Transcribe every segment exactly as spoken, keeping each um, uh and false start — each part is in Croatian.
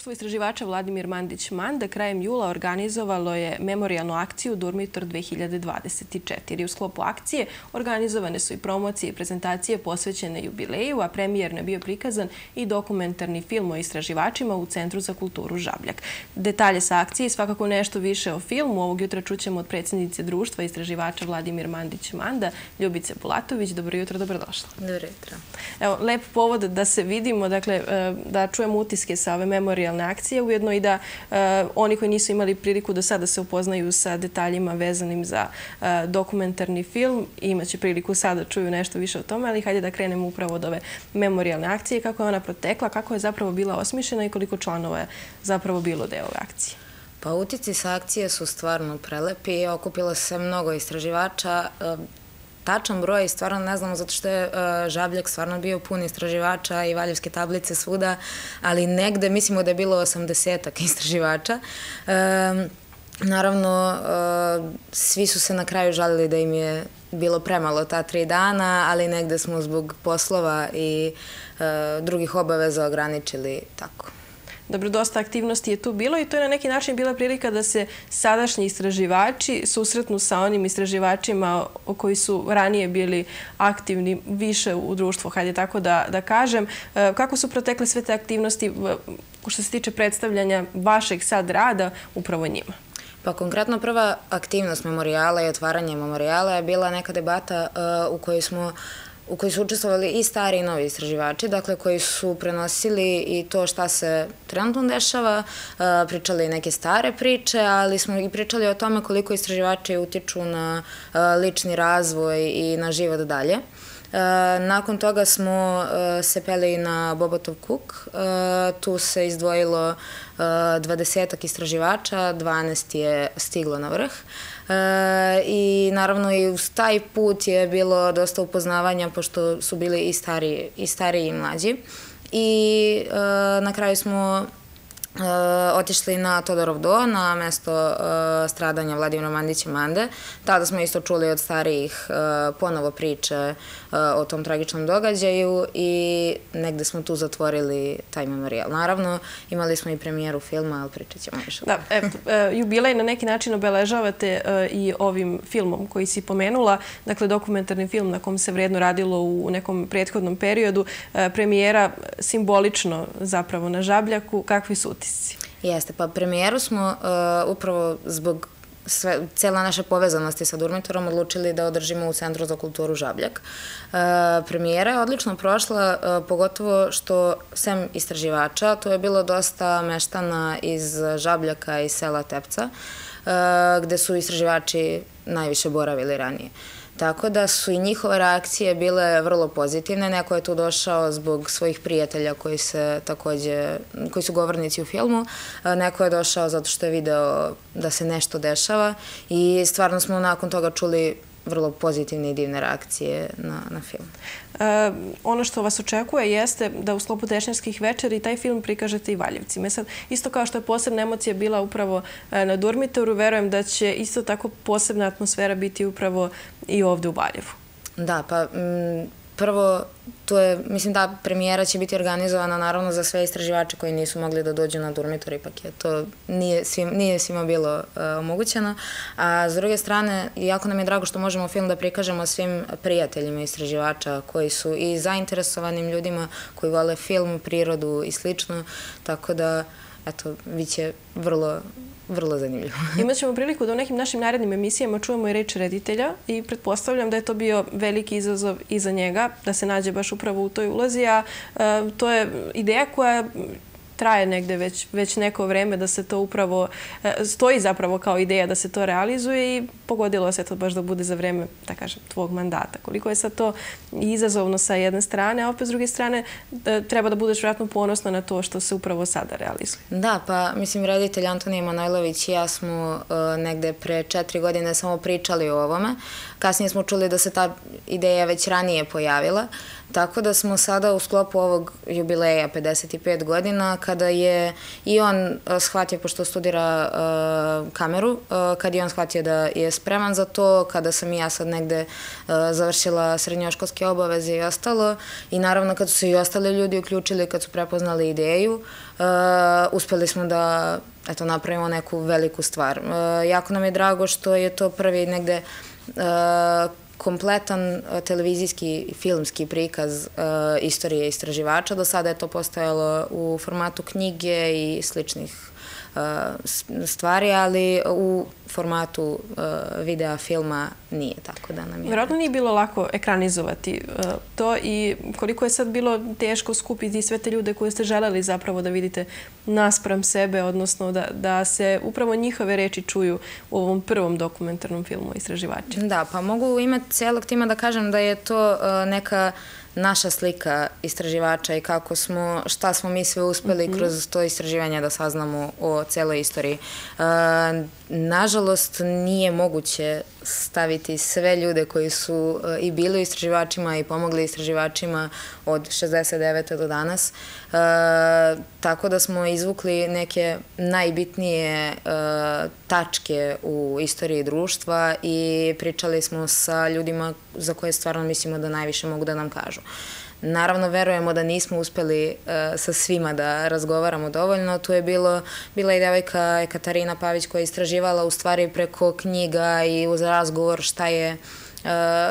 Društvo istraživača Vladimir Mandić-Manda krajem jula organizovalo je memorijalnu akciju Durmitor dve hiljade dvadeset četiri. U sklopu akcije organizovane su i promocije i prezentacije posvećene jubileju, a premijerno je bio prikazan i dokumentarni film o istraživačima u Centru za kulturu Žabljak. Detalje sa akcije i svakako nešto više o filmu ovog jutra čućemo od predsjednice Društva istraživača Vladimir Mandić-Manda, Ljubice Bulatović. Dobro jutro, dobrodošla. Dobro jutro. Evo, lep povod da se vidimo, dakle, da čujemo utiske sa ove memorijalne akcije, ujedno i da e, oni koji nisu imali priliku do sada se upoznaju sa detaljima vezanim za e, dokumentarni film, imaće priliku sada čuju nešto više o tome, ali hajde da krenemo upravo od ove memorijalne akcije, kako je ona protekla, kako je zapravo bila osmišljena i koliko članova je zapravo bilo deo ove akcije. Pa utici sa akcije su stvarno prelepi, okupilo se mnogo istraživača, e, tačan broj stvarno ne znamo zato što je Žabljak stvarno bio pun istraživača i valjevske tablice svuda, ali negde mislimo da je bilo osamdesetak istraživača. Naravno, svi su se na kraju žalili da im je bilo premalo ta tri dana, ali negde smo zbog poslova i drugih obaveza ograničili tako. Dobro, dosta aktivnosti je tu bilo i to je na neki način bila prilika da se sadašnji istraživači susretnu sa onim istraživačima koji su ranije bili aktivni više u društvu, hajde tako da, da kažem. Kako su protekle sve te aktivnosti što se tiče predstavljanja vašeg sad rada upravo njima? Pa konkretno prva aktivnost memorijala i otvaranje memorijala je bila neka debata u kojoj smo u kojoj su učestvovali i stari i novi istraživači, dakle koji su prenosili i to šta se trenutno dešava, pričali neke stare priče, ali smo i pričali o tome koliko istraživači utiču na lični razvoj i na život dalje. Nakon toga smo se peli na Bobatov kuk, tu se izdvojilo dvadesetak istraživača, dvanaest je stiglo na vrh i naravno i uz taj put je bilo dosta upoznavanja pošto su bili i stariji i, stariji, i mlađi i na kraju smo otišli na Todorov do, na mesto stradanja Vladimira Mandića-Mande. Tada smo isto čuli od starijih ponovo priče o tom tragičnom događaju i negde smo tu zatvorili taj memorijal. Naravno, imali smo i premijeru filma, ali pričat ćemo više. Da, jubilej na neki način obeležavate i ovim filmom koji si pomenula, dakle dokumentarni film na kom se vredno radilo u nekom prethodnom periodu, premijera simbolično zapravo na Žabljaku. Kakvi su utisci? Jeste, pa premijeru smo upravo zbog cela naše povezanosti sa Durmitorom odlučili da održimo u Centru za kulturu Žabljak. Premijera je odlično prošla, pogotovo što sem istraživača, to je bilo dosta meštana iz Žabljaka i sela Tepca, gde su istraživači najviše boravili ranije. Tako da su i njihove reakcije bile vrlo pozitivne. Neko je tu došao zbog svojih prijatelja koji, se takođe, koji su govornici u filmu. Neko je došao zato što je video da se nešto dešava i stvarno smo nakon toga čuli vrlo pozitivne i divne reakcije na, na film. E, ono što vas očekuje jeste da u sklopu tešnjevskih večeri taj film prikažete i Valjevcima. Sad, isto kao što je posebna emocija bila upravo e, na Durmitoru, verujem da će isto tako posebna atmosfera biti upravo i ovde u Valjevu. Da, pa m, prvo, tu je, mislim da premijera će biti organizovana naravno za sve istraživače koji nisu mogli da dođu na Durmitor, ipak je to nije, svim, nije svima bilo uh, omogućeno. A s druge strane, jako nam je drago što možemo film da prikažemo svim prijateljima istraživača koji su i zainteresovanim ljudima koji vole film, prirodu i slično, tako da eto, bit će vrlo vrlo zanimljivo. Imaćemo priliku da u nekim našim narednim emisijama čujemo i reč reditelja i pretpostavljam da je to bio veliki izazov i za njega, da se nađe baš upravo u toj ulozi, a e, to je ideja koja traje negde već, već neko vreme da se to upravo, e, stoji zapravo kao ideja da se to realizuje i pogodilo se to baš da bude za vreme, da kažem, tvog mandata. Koliko je sad to izazovno sa jedne strane, a opet s druge strane e, treba da budeš vjerojatno ponosna na to što se upravo sada realizuje. Da, pa mislim reditelj Antonije Manojlović i ja smo e, negde pre četiri godine samo pričali o ovome. E, Kasnije smo čuli da se ta ideja već ranije pojavila, tako da smo sada u sklopu ovog jubileja pedeset pet godina, kada je i on shvatio, pošto studira kameru, kada je on shvatio da je spreman za to, kada sam i ja sad negde završila srednjoškolske obaveze i ostalo, i naravno kad su se i ostali ljudi uključili, kad su prepoznali ideju, uspeli smo da napravimo neku veliku stvar. Jako nam je drago što je to prvi negde kompletan televizijski i filmski prikaz istorije istraživača. Do sada je to postojalo u formatu knjige i sličnih stvari, ali u formatu videa, filma nije, tako da nam je... Vjerojatno nije bilo lako ekranizovati to i koliko je sad bilo teško skupiti sve te ljude koje ste želeli zapravo da vidite naspram sebe, odnosno da se upravo njihove reči čuju u ovom prvom dokumentarnom filmu Istraživači. Da, pa mogu u ime cijelog tima da kažem da je to neka naša slika istraživača i kako smo, šta smo mi sve uspeli kroz to istraživanje da saznamo o celoj istoriji. Nažalost, nije moguće staviti sve ljude koji su i bili istraživačima i pomogli istraživačima od šezdeset devete do danas. Tako da smo izvukli neke najbitnije tačke u istoriji društva i pričali smo sa ljudima za koje stvarno mislimo da najviše mogu da nam kažu. Naravno, verujemo da nismo uspeli sa svima da razgovaramo dovoljno. Tu je bila i devojka Katarina Pavić koja je istraživala u stvari preko knjiga i uz razgovor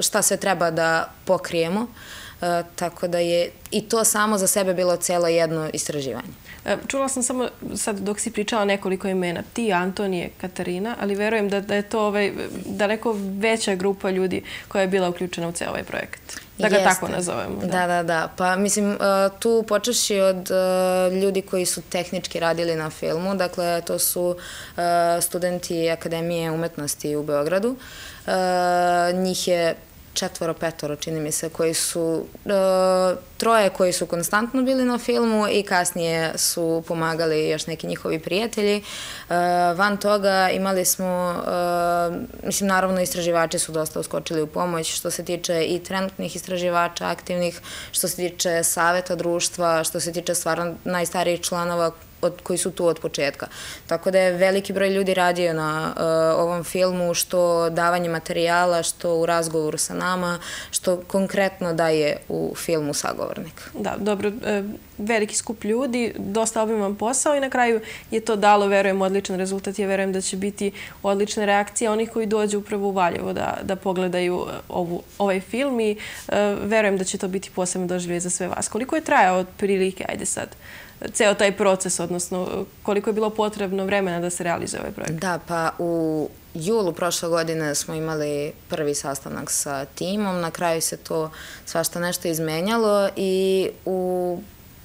šta sve treba da pokrijemo. Tako da je i to samo za sebe bilo celo jedno istraživanje. Čula sam samo sad dok si pričala nekoliko imena, ti, Antonije, Katarina, ali verujem da je to daleko veća grupa ljudi koja je bila uključena u ceo ovaj projekat. Da ga tako nazovemo. Da, da, da. Pa mislim, tu počeši od ljudi koji su tehnički radili na filmu, dakle to su studenti Akademije umetnosti u Beogradu. Njih je četvoro, petoro, čini mi se, koji su, troje koji su konstantno bili na filmu i kasnije su pomagali još neki njihovi prijatelji. Van toga imali smo, mislim, naravno istraživači su dosta uskočili u pomoć što se tiče i trenutnih istraživača aktivnih, što se tiče saveta društva, što se tiče stvarno najstarijih članova koji su tu od početka. Tako da je veliki broj ljudi radio na ovom filmu, što davanje materijala, što u razgovoru sa nama, što konkretno daje u filmu sagovornik. Da, dobro, veliki skup ljudi, dosta obiman posao i na kraju je to dalo, verujem, odličan rezultat. Ja verujem da će biti odlična reakcija onih koji dođu upravo u Valjevo da pogledaju ovaj film i verujem da će to biti posebno doživljaj za sve vas. Koliko je trajao od prilike, ajde sad, ceo taj proces, odnosno koliko je bilo potrebno vremena da se realizuje ovaj projekt? Da, pa u julu prošle godine smo imali prvi sastanak sa timom, na kraju se to svašta nešto izmenjalo i u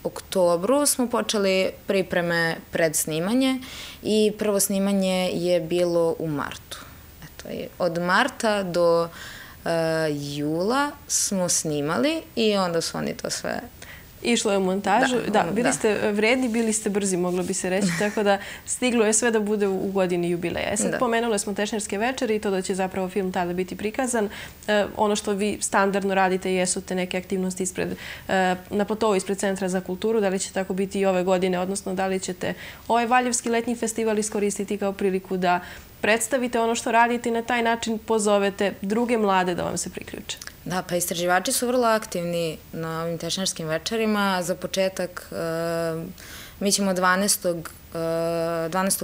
oktobru smo počeli pripreme pred snimanje i prvo snimanje je bilo u martu. Od marta do jula smo snimali i onda su oni to sve... Išlo je u montažu. Da, bili ste vredni, bili ste brzi, moglo bi se reći, tako da stiglo je sve da bude u godini jubileja. Sad pomenuli smo tešnjarske večeri i to da će zapravo film tada biti prikazan. Ono što vi standardno radite jesu te neke aktivnosti na platovu ispred Centra za kulturu. Da li će tako biti i ove godine, odnosno da li ćete ovaj Valjevski letnji festival iskoristiti kao priliku da predstavite ono što radite i na taj način pozovete druge mlade da vam se priključe? Da, pa istraživači su vrlo aktivni na ovim tešnjarskim večerima. Za početak mi ćemo dvanaestog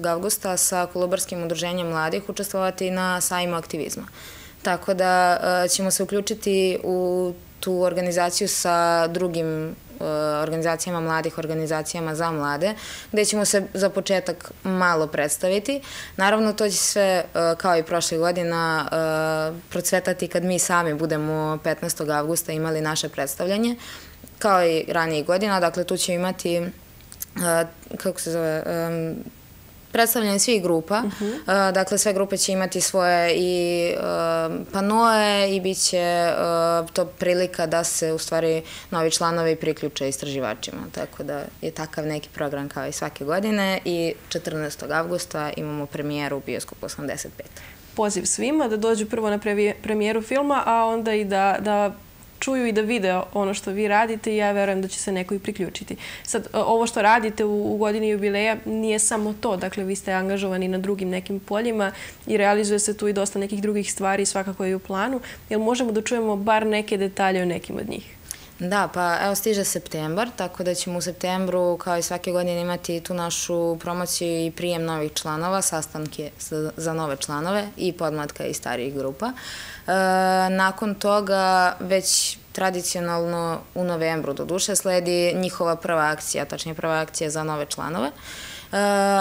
avgusta sa Kolubarskim udruženjem mladih učestvovati na sajmu aktivizma. Tako da ćemo se uključiti u tu organizaciju sa drugim organizacijama mladih, organizacijama za mlade, gde ćemo se za početak malo predstaviti. Naravno, to će sve, kao i prošle godina, procvetati kad mi sami budemo petnaestog avgusta imali naše predstavljanje, kao i ranijih godina. Dakle, tu ćemo imati, kako se zove, predstavljanje svih grupa. Dakle, sve grupe će imati svoje i panoe i bit će to prilika da se u stvari novi članovi priključe istraživačima. Tako da je takav neki program kao i svake godine i četrnaestog avgusta imamo premijeru u Bioskopu osamdeset pet. poziv svima da dođu prvo na premijeru filma, a onda i da čuju i da vide ono što vi radite i ja verujem da će se neko i priključiti. Sad, ovo što radite u godini jubileja nije samo to. Dakle, vi ste angažovani na drugim nekim poljima i realizuje se tu i dosta nekih drugih stvari svakako i u planu. Jel možemo da čujemo bar neke detalje o nekim od njih? Da, pa evo stiže septembar, tako da ćemo u septembru kao i svake godine imati tu našu promociju i prijem novih članova, sastanke za nove članove i podmlatka i starijih grupa. Nakon toga već tradicionalno u novembru do duše sledi njihova prva akcija, tačnije prva akcija za nove članove.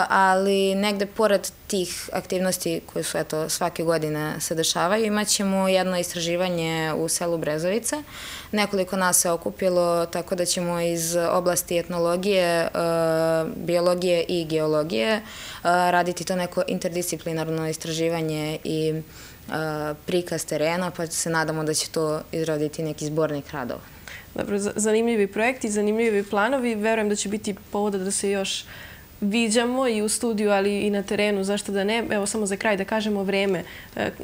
Ali negde pored tih aktivnosti koje su eto svake godine se dešavaju, imat ćemo jedno istraživanje u selu Brezovice. Nekoliko nas se okupilo, tako da ćemo iz oblasti etnologije, biologije i geologije raditi to neko interdisciplinarno istraživanje i prikaz terena, pa se nadamo da će to izroditi neki zbornik radova. Dobro, zanimljivi projekti, zanimljivi planovi. Verujem da će biti povoda da se još viđamo i u studiju, ali i na terenu, zašto da ne. Evo, samo za kraj da kažemo vreme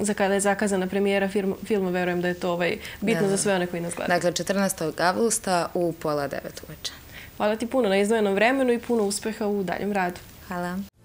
za kada je zakazana premijera filma, verujem da je to bitno za sve one koji nas gledaju. Dakle, četrnaestog avgusta u pola devet uveče. Hvala ti puno na izdvojenom vremenu i puno uspeha u daljem radu. Hvala.